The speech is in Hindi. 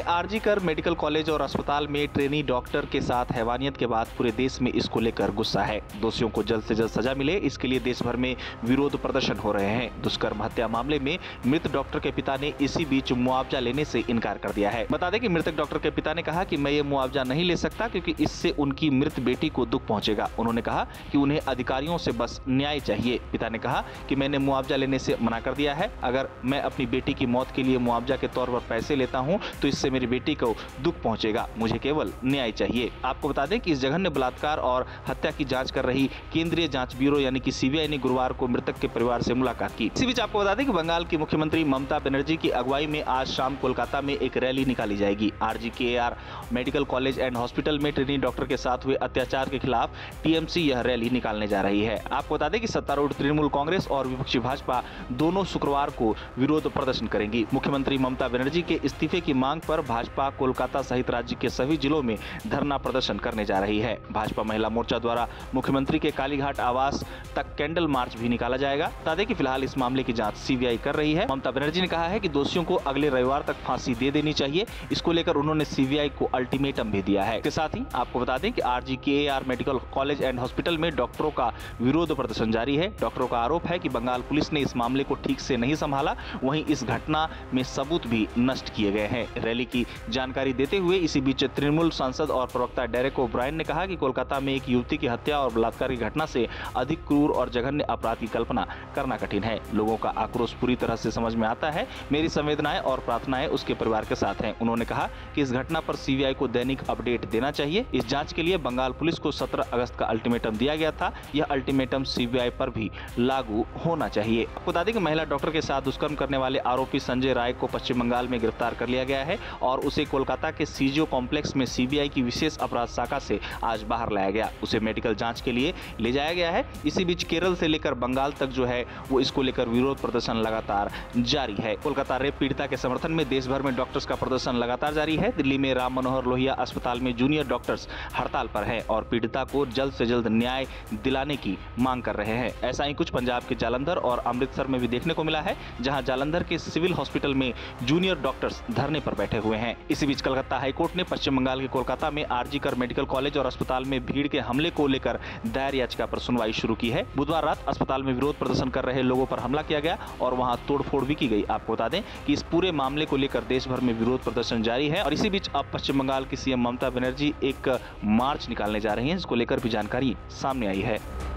के RG कर मेडिकल कॉलेज और अस्पताल में ट्रेनी डॉक्टर के साथ हैवानियत के बाद पूरे देश में इसको लेकर गुस्सा है। दोषियों को जल्द से जल्द सजा मिले, इसके लिए देश भर में विरोध प्रदर्शन हो रहे हैं। दुष्कर्म हत्या मामले में मृत डॉक्टर के पिता ने इसी बीच मुआवजा लेने से इनकार कर दिया है। बता दें कि मृतक डॉक्टर के पिता ने कहा कि मैं ये मुआवजा नहीं ले सकता क्योंकि इससे उनकी मृत बेटी को दुख पहुंचेगा। उन्होंने कहा कि उन्हें अधिकारियों से बस न्याय चाहिए। पिता ने कहा कि मैंने मुआवजा लेने से मना कर दिया है। अगर मैं अपनी बेटी की मौत के लिए मुआवजा के तौर पर पैसे लेता हूं तो इससे मेरी बेटी को दुख पहुंचेगा। मुझे केवल न्याय चाहिए। आपको बता दें कि इस जघन्य बलात्कार और हत्या की जांच कर रही केंद्रीय जांच ब्यूरो यानी कि सीबीआई ने गुरुवार को मृतक के परिवार से मुलाकात की। इसी बीच आपको बता दें कि बंगाल की मुख्यमंत्री ममता बनर्जी की अगुवाई में आज शाम कोलकाता में एक रैली निकाली जाएगी। RG Kar medical college and hospital में ट्रेनी डॉक्टर के साथ हुए अत्याचार के खिलाफ TMC यह रैली निकालने जा रही है। आपको बता दें कि सत्तारूढ़ तृणमूल कांग्रेस और विपक्षी भाजपा दोनों शुक्रवार को विरोध प्रदर्शन करेंगी। मुख्यमंत्री ममता बनर्जी के इस्तीफे की मांग पर भाजपा कोलकाता सहित राज्य के सभी जिलों में धरना प्रदर्शन करने जा रही है। भाजपा महिला मोर्चा द्वारा मुख्यमंत्री के कालीघाट आवास तक कैंडल मार्च भी निकाला जाएगा। बता दें कि फिलहाल इस मामले की जांच सीबीआई कर रही है। ममता बनर्जी ने कहा है कि दोषियों को अगले रविवार तक फांसी दे देनी चाहिए। इसको लेकर उन्होंने सीबीआई को अल्टीमेटम भी दिया है। इसके साथ ही आपको बता दें कि RG Kar medical college and hospital में डॉक्टरों का विरोध प्रदर्शन जारी है। डॉक्टरों का आरोप है कि बंगाल पुलिस ने इस मामले को ठीक से नहीं संभाला, वहीं इस घटना में सबूत भी नष्ट किए गए हैं। रैली की जानकारी देते हुए इसी बीच तृणमूल सांसद और प्रवक्ता डेरेक ओब्रायन ने कहा कि कोलकाता में एक युवती की हत्या और बलात्कार की घटना से अधिक क्रूर और जघन्य अपराध की कल्पना करना कठिन है। लोगों का आक्रोश पूरी तरह से समझ में आता है। मेरी संवेदनाएं और प्रार्थनाएं उसके परिवार के साथ हैं। उन्होंने कहा कि इस घटना पर सीबीआई को दैनिक अपडेट देना चाहिए। इस जांच के लिए बंगाल पुलिस को 17 अगस्त का अल्टीमेटम दिया गया था। यह अल्टीमेटम सीबीआई पर भी लागू होना चाहिए। आपको बता दें कि महिला डॉक्टर के साथ दुष्कर्म करने वाले आरोपी संजय राय को पश्चिम बंगाल में गिरफ्तार कर लिया गया है और उसे कोलकाता के सीजीओ कॉम्प्लेक्स में सीबीआई की विशेष अपराध शाखा से आज बाहर लाया गया। उसे मेडिकल जांच के लिए ले जाया गया है। इसी बीच केरल से लेकर बंगाल तक जो है वो इसको लेकर विरोध प्रदर्शन लगातार जारी है। कोलकाता रेप पीड़िता के समर्थन में देश भर में डॉक्टर्स का प्रदर्शन लगातार जारी है। दिल्ली में राम मनोहर लोहिया अस्पताल में जूनियर डॉक्टर्स हड़ताल पर हैं और पीड़िता को जल्द से जल्द न्याय दिलाने की मांग कर रहे हैं। ऐसा ही कुछ पंजाब के जालंधर और अमृतसर में भी देखने को मिला है, जहां जालंधर के सिविल हॉस्पिटल में जूनियर डॉक्टर्स धरने पर बैठे हुए हैं। इसी बीच कलकत्ता हाईकोर्ट ने पश्चिम बंगाल के कोलकाता में RG कर मेडिकल कॉलेज और अस्पताल में भीड़ के हमले को लेकर दायर याचिका पर सुनवाई शुरू की है। बुधवार रात अस्पताल में विरोध प्रदर्शन कर रहे लोगों पर हमला किया गया और वहां तोड़फोड़ भी की गई। आपको बता दें कि इस पूरे मामले को लेकर देश भर में विरोध प्रदर्शन जारी है और इसी बीच अब पश्चिम बंगाल की सीएम ममता बनर्जी एक मार्च निकालने जा रही हैं, जिसको लेकर भी जानकारी सामने आई है।